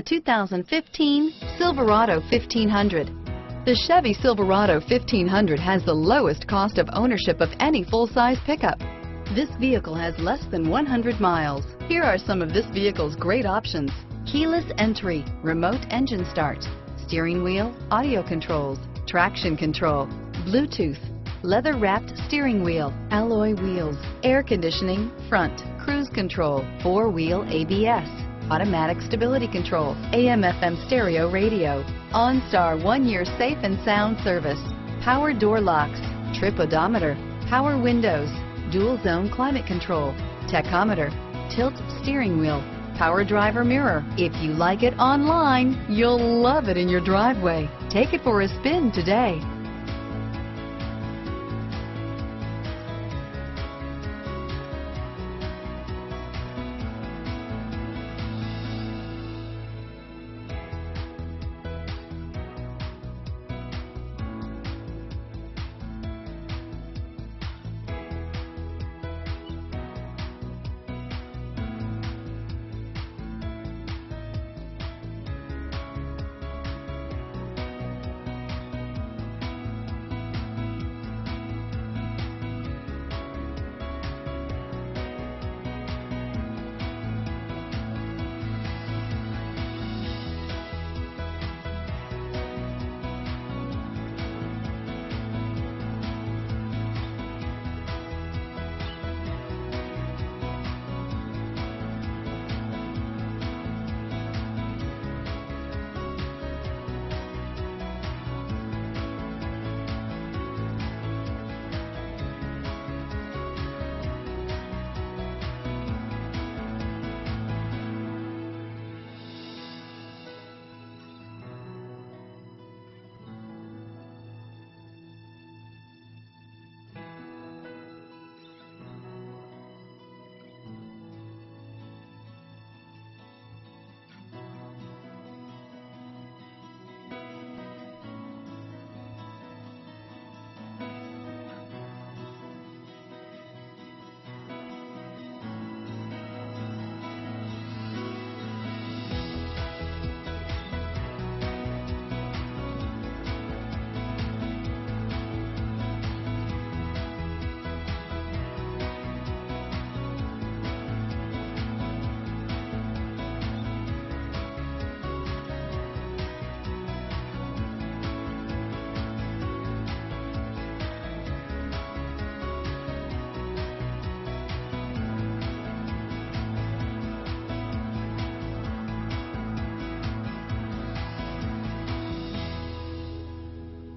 The 2015 Silverado 1500. The Chevy Silverado 1500 has the lowest cost of ownership of any full-size pickup. This vehicle has less than 100 miles. Here are some of this vehicle's great options: keyless entry, remote engine start, steering wheel audio controls, traction control, Bluetooth, leather-wrapped steering wheel, alloy wheels, air conditioning, front, cruise control, four-wheel ABS, automatic stability control, AM/FM stereo radio, OnStar 1-year safe and sound service, power door locks, trip odometer, power windows, dual zone climate control, tachometer, tilt steering wheel, power driver mirror. If you like it online, you'll love it in your driveway. Take it for a spin today.